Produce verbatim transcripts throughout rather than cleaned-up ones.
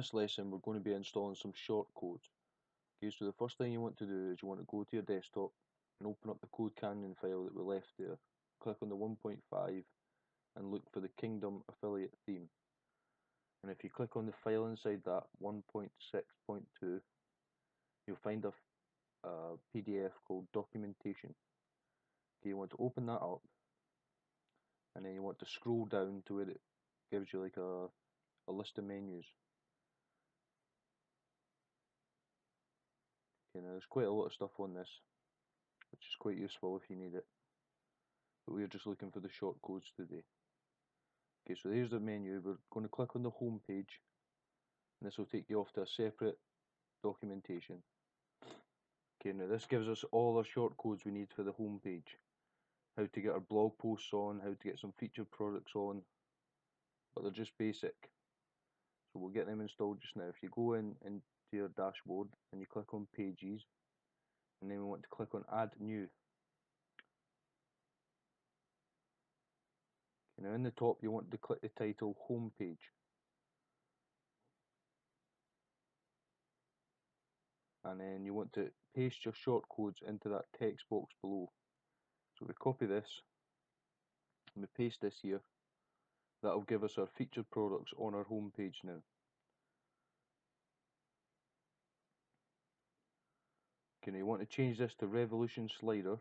this lesson, we're going to be installing some shortcode. Okay, so the first thing you want to do is you want to go to your desktop and open up the Code Canyon file that we left there. Click on the one point five and look for the Kingdom affiliate theme. And if you click on the file inside that one point six point two, you'll find a, a P D F called documentation. Okay, you want to open that up, and then you want to scroll down to where it gives you like a, a list of menus. Okay, now there's quite a lot of stuff on this, which is quite useful if you need it. But we're just looking for the shortcodes today. Okay, so here's the menu. We're going to click on the home page, and this will take you off to a separate documentation. Okay, now this gives us all our shortcodes we need for the home page. How to get our blog posts on, how to get some featured products on, but they're just basic. So we'll get them installed just now. If you go in into your dashboard and you click on Pages, and then we want to click on Add New. Okay, now in the top you want to click the title Home Page, and then you want to paste your shortcodes into that text box below. So we copy this and we paste this here. That will give us our featured products on our home page now. Okay, now you want to change this to Revolution Slider,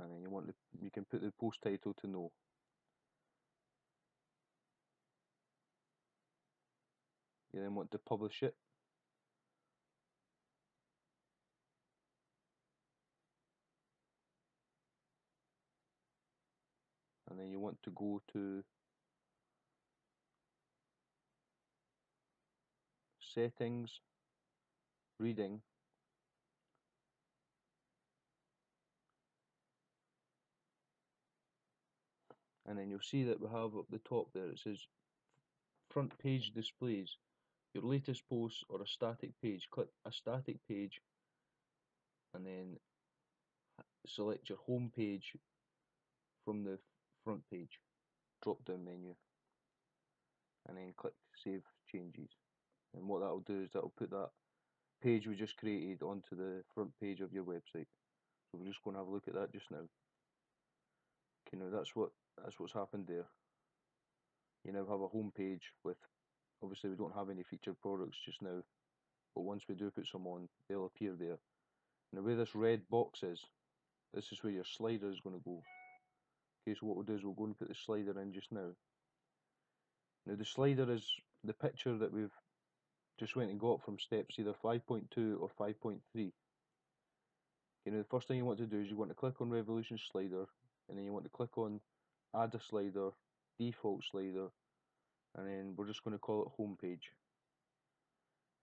and then you want to, you can put the post title to no. You then want to publish it. And then you want to go to Settings, Reading, and then you'll see that we have up the top there, it says Front Page Displays, your latest posts or a static page. Click a static page and then select your home page from the front page drop down menu, and then click Save Changes. And what that will do is that will put that page we just created onto the front page of your website. So we're just going to have a look at that just now. Okay, now that's what that's what's happened there. You now have a home page with, obviously we don't have any featured products just now, but once we do put some on, they'll appear there. Now where this red box is, this is where your slider is going to go. Okay, so what we'll do is we'll go and put the slider in just now. Now the slider is the picture that we've just went and got from steps either five point two or five point three. Okay, now the first thing you want to do is you want to click on Revolution Slider, and then you want to click on Add a Slider, Default Slider, and then we're just going to call it Home Page.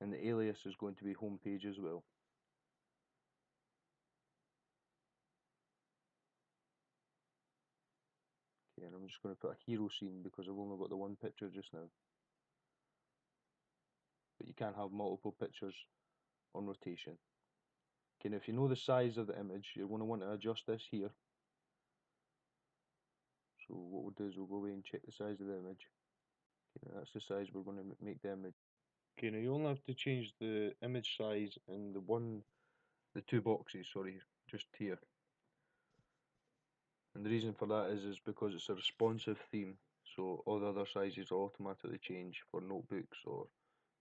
And the alias is going to be Home Page as well. And I'm just going to put a hero scene because I've only got the one picture just now. But you can have multiple pictures on rotation. Okay, now if you know the size of the image, you're going to want to adjust this here. So what we'll do is we'll go away and check the size of the image. Okay, now that's the size we're going to make the image. Okay, now you only have to change the image size in the one, the two boxes, sorry, just here. And the reason for that is, is because it's a responsive theme, so all the other sizes will automatically change for notebooks or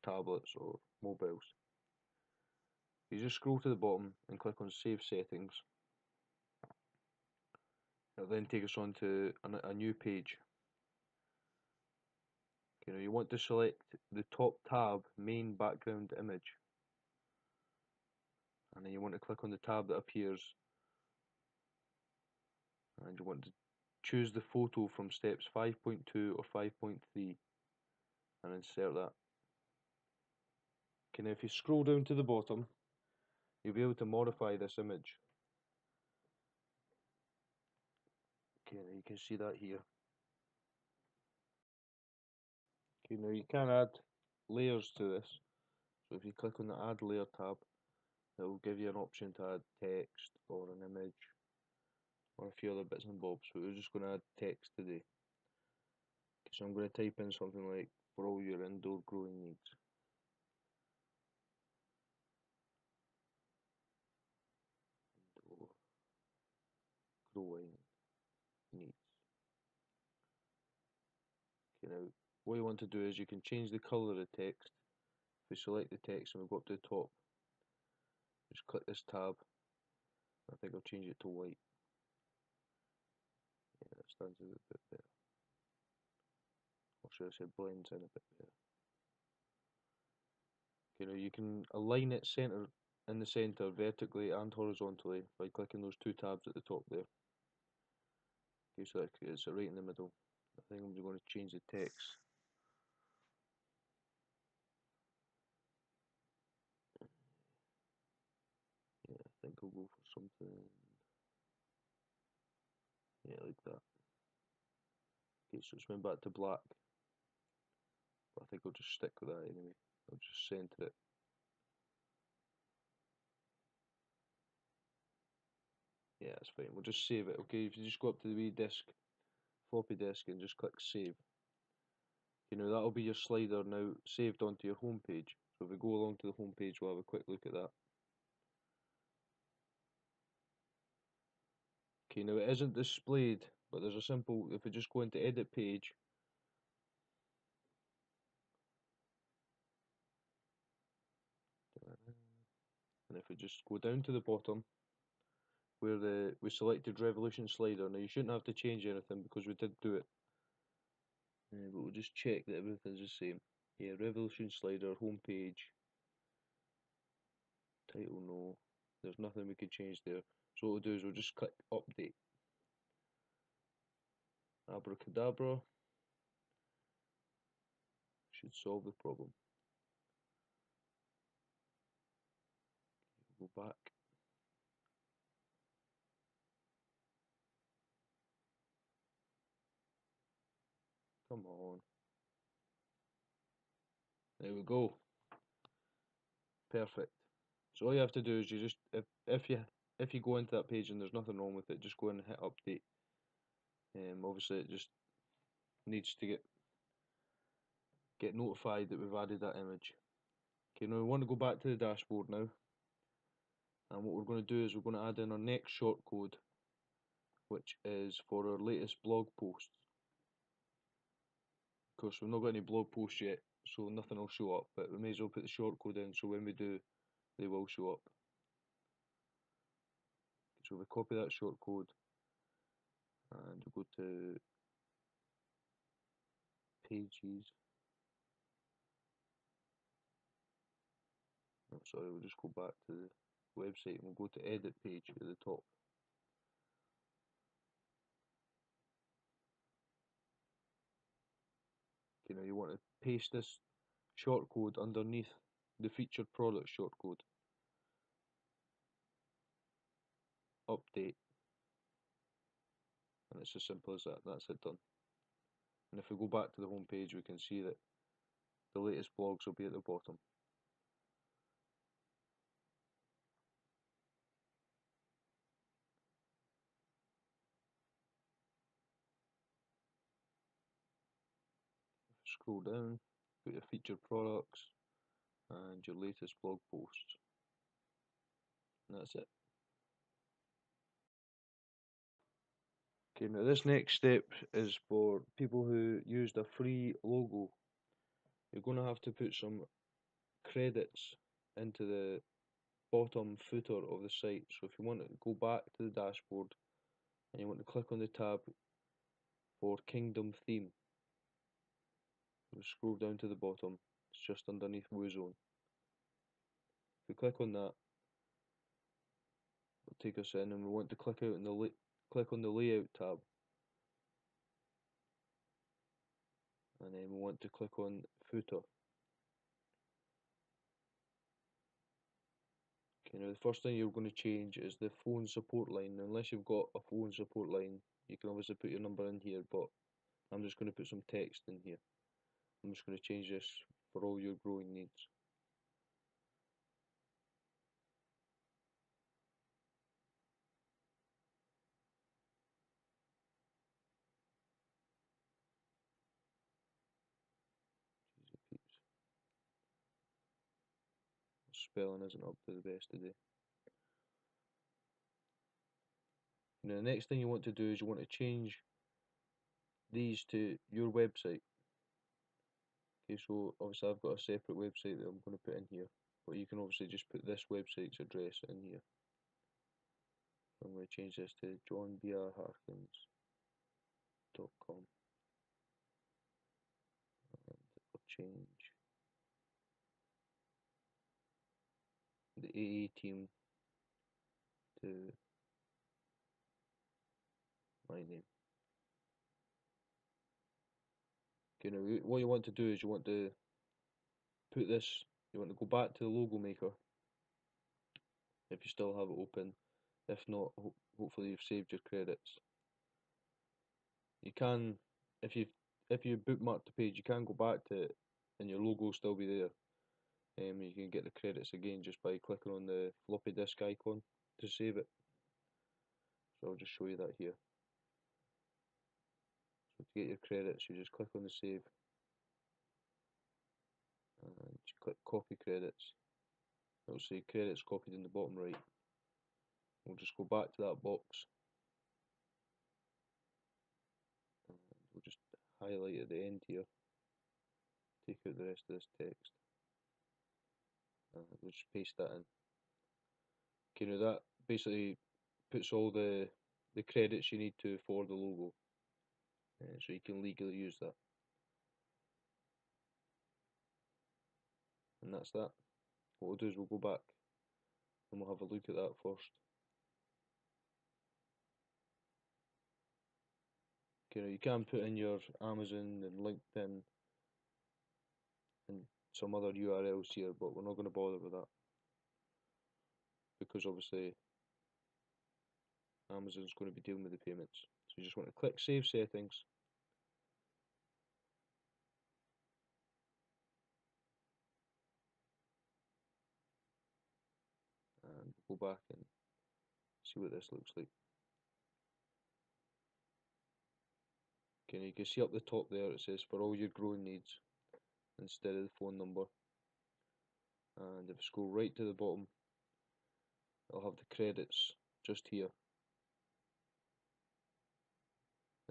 tablets or mobiles. You just scroll to the bottom and click on Save Settings. It'll then take us on to a new page. You know, you want to select the top tab, Main Background Image, and then you want to click on the tab that appears. And you want to choose the photo from steps five point two or five point three and insert that. Okay, now if you scroll down to the bottom, you'll be able to modify this image. Okay, now you can see that here. Okay, now you can add layers to this. So if you click on the Add Layer tab, it will give you an option to add text or an image, or a few other bits and bobs, but we're just going to add text today. Okay, so I'm going to type in something like for all your indoor growing needs. Indoor growing needs. Okay, now what you want to do is you can change the colour of the text. If we select the text and we go up to the top, just click this tab. I think I'll change it to white. Yeah, that stands out a bit better. Or should I say blends in a bit better. Okay, now you can align it center in the centre vertically and horizontally by clicking those two tabs at the top there. Okay, so it's right in the middle. I think I'm just going to change the text. Yeah, I think I'll go for something. Yeah, like that. Okay, so it's went back to black. But I think I'll just stick with that anyway. I'll just centre it. Yeah, that's fine. We'll just save it. Okay, if you just go up to the wee disk, floppy disk, and just click save. You know, that'll be your slider now saved onto your home page. So if we go along to the home page, we'll have a quick look at that. Okay, now it isn't displayed, but there's a simple, if we just go into edit page, and if we just go down to the bottom where the, we selected Revolution Slider. Now you shouldn't have to change anything because we did do it, uh, but we'll just check that everything's the same. Yeah, Revolution Slider, home page, title no, there's nothing we can change there. So what we'll do is we'll just click update. Abracadabra should solve the problem. We'll go back. Come on. There we go. Perfect. So all you have to do is you just if if you if you go into that page and there's nothing wrong with it, just go in and hit update. Um, obviously it just needs to get get notified that we've added that image. Okay, now we want to go back to the dashboard now, and what we're going to do is we're going to add in our next shortcode, which is for our latest blog post. Of course, we've not got any blog posts yet, so nothing will show up, but we may as well put the shortcode in, so when we do, they will show up. So we copy that shortcode and we'll go to pages. No, sorry, we'll just go back to the website and we'll go to edit page at the top. Okay, now you want to paste this shortcode underneath the featured product shortcode. Update, and it's as simple as that. That's it, done. And if we go back to the home page, we can see that the latest blogs will be at the bottom. Scroll down, put your featured products and your latest blog posts, and that's it. Okay, now this next step is for people who used a free logo. You're going to have to put some credits into the bottom footer of the site. So if you want to go back to the dashboard and you want to click on the tab for Kingdom Theme, we'll scroll down to the bottom, it's just underneath Woozone. If we click on that, it'll take us in, and we want to click out in the late click on the layout tab, and then we want to click on footer. Okay, now the first thing you're going to change is the phone support line. Now, unless you've got a phone support line, you can obviously put your number in here, but I'm just going to put some text in here. I'm just going to change this for all your growing needs. spelling isn't up to the best today. Now the next thing you want to do is you want to change these to your website. Okay, so obviously I've got a separate website that I'm going to put in here, but you can obviously just put this website's address in here. I'm going to change this to john b r harkins dot com. And I'll change the A A team to my name. Okay, now what you want to do is you want to put this, you want to go back to the Logo Maker if you still have it open. If not, ho hopefully you've saved your credits. You can, if you if you bookmark the page, you can go back to it and your logo will still be there. Um, you can get the credits again just by clicking on the floppy disk icon to save it. So I'll just show you that here. So to get your credits, you just click on the save and you click copy credits. It'll say credits copied in the bottom right. We'll just go back to that box and we'll just highlight at the end here, take out the rest of this text and we'll just paste that in. Okay, now that basically puts all the, the credits you need to for the logo, uh, so you can legally use that. And that's that. What we'll do is we'll go back and we'll have a look at that first. You know, you can put in your Amazon and LinkedIn and some other U R Ls here, but we're not going to bother with that because obviously Amazon's going to be dealing with the payments. So you just want to click Save Settings, and go back and see what this looks like. Okay, you can see up the top there it says for all your growing needs instead of the phone number, and if you scroll right to the bottom it'll have the credits just here,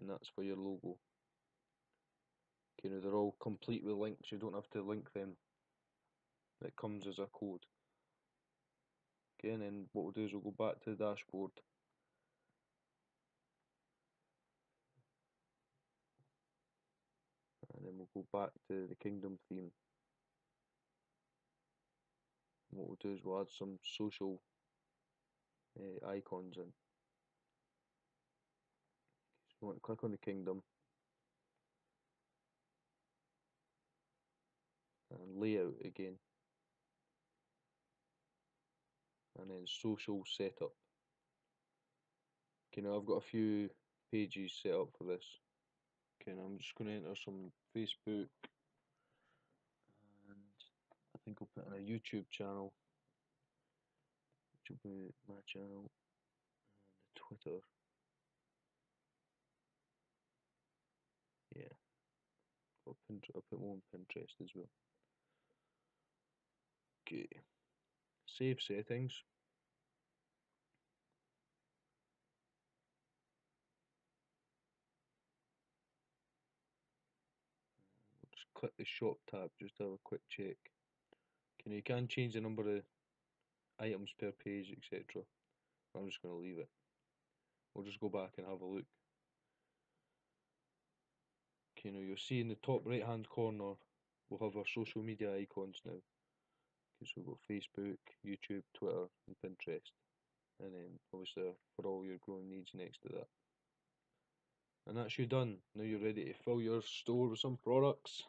and that's for your logo. Okay, now they're all complete with links, you don't have to link them, it comes as a code. Okay, and then what we'll do is we'll go back to the dashboard. Then we'll go back to the Kingdom Theme. What we'll do is we'll add some social uh, icons in. So you want to click on the Kingdom and Layout again, and then Social Setup. Okay, now I've got a few pages set up for this. Okay, now I'm just going to enter some Facebook, and I think I'll put in a YouTube channel, which will be my channel, and the Twitter. Yeah, I'll put one on Pinterest as well. Okay, save settings. Click the shop tab just to have a quick check. Okay, you can change the number of items per page, et cetera. I'm just going to leave it. We'll just go back and have a look. Okay, now you'll see in the top right hand corner we'll have our social media icons now. Okay, so we've got Facebook, YouTube, Twitter and Pinterest, and then obviously for all your growing needs next to that. And that's you done. Now you're ready to fill your store with some products.